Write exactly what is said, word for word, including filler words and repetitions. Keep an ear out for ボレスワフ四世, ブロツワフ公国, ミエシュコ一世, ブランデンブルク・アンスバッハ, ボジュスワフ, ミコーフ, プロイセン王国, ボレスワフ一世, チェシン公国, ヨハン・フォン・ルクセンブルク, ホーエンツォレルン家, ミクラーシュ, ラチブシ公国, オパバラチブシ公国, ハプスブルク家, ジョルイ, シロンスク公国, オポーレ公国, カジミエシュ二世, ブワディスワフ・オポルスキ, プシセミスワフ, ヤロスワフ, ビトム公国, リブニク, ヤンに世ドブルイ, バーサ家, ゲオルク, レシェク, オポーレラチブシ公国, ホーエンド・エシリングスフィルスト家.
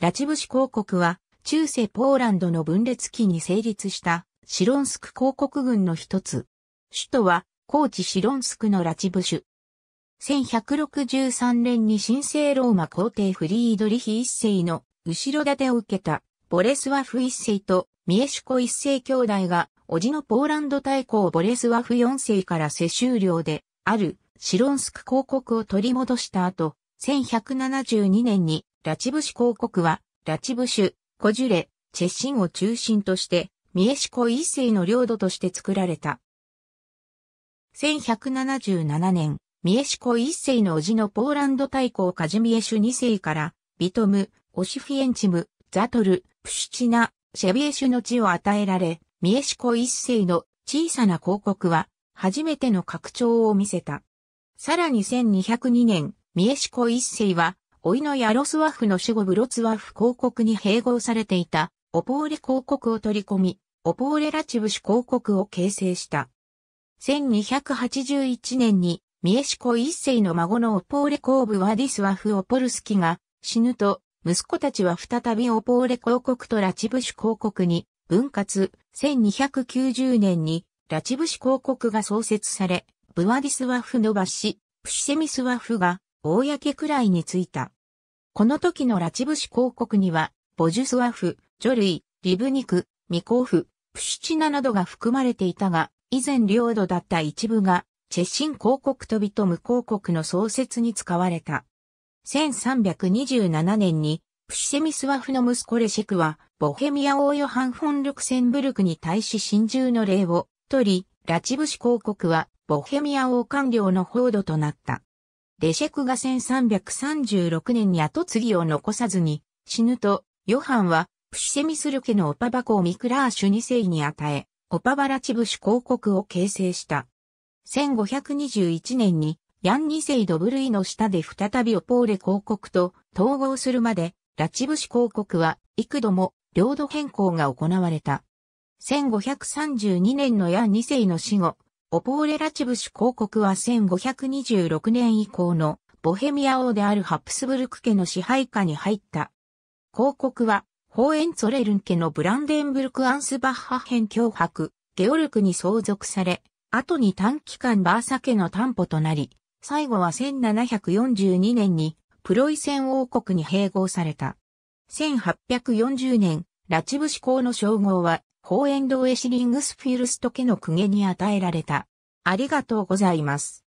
ラチブシ公国は中世ポーランドの分裂期に成立したシロンスク公国軍の一つ。首都は高地シロンスクのラチブシュ。せんひゃくろくじゅうさんねんに神聖ローマ皇帝フリードリヒ一世の後ろ盾を受けたボレスワフ一世とミエシュコ一世兄弟が叔父のポーランド大公ボレスワフ四世から世襲領であるシロンスク公国を取り戻した後、せんひゃくななじゅうにねんにラチブシ公国はラチブシュ、コジュレ、チェシンを中心としてミエシュコ一世の領土として作られた。せんひゃくななじゅうななねん、ミエシュコ一世の叔父のポーランド大公カジミエシュ二世からビトム、オシフィエンチム、ザトル、プシュチナ、シェビエシュの地を与えられ、ミエシュコ一世の小さな公国は初めての拡張を見せた。さらにせんにひゃくにねん、ミエシュコ一世は、甥のヤロスワフの死後ブロツワフ公国に併合されていたオポーレ公国を取り込み、オポーレラチブシ公国を形成した。せんにひゃくはちじゅういちねんにミエシュコ一世の孫のオポーレ公ブワディスワフ・オポルスキが死ぬと、息子たちは再びオポーレ公国とラチブシ公国に分割。せんにひゃくきゅうじゅうねんにラチブシ公国が創設され、ブワディスワフのバシ、プシセミスワフが公くらいについた。この時のラチブシ公国には、ボジュスワフ、ジョルイ、リブニク、ミコーフ、プシュチナなどが含まれていたが、以前領土だった一部が、チェシン公国とビトム公国の創設に使われた。せんさんびゃくにじゅうななねんに、プシセミスワフの息子レシェクは、ボヘミア王ヨハン・フォン・ルクセンブルクに対し臣従の礼を取り、ラチブシ公国は、ボヘミア王官僚の放土となった。レシェクがせんさんびゃくさんじゅうろくねんに跡継ぎを残さずに死ぬと、ヨハンはプシセミスルケのオパバ公ミクラーシュに世に与え、オパバラチブシ公国を形成した。せんごひゃくにじゅういちねんにヤンに世ドブルイの下で再びオポーレ公国と統合するまで、ラチブシ公国は幾度も領土変更が行われた。せんごひゃくさんじゅうにねんのヤンに世の死後、オポーレラチブシ公国はせんごひゃくにじゅうろくねん以降のボヘミア王であるハプスブルク家の支配下に入った。公国はホーエンツォレルン家のブランデンブルク・アンスバッハ辺境伯、ゲオルクに相続され、後に短期間バーサ家の担保となり、最後はせんななひゃくよんじゅうにねんにプロイセン王国に併合された。せんはっぴゃくよんじゅうねん、ラチブシ公の称号は、ホーエンド・エシリングスフィルスト家の公家に与えられた。ありがとうございます。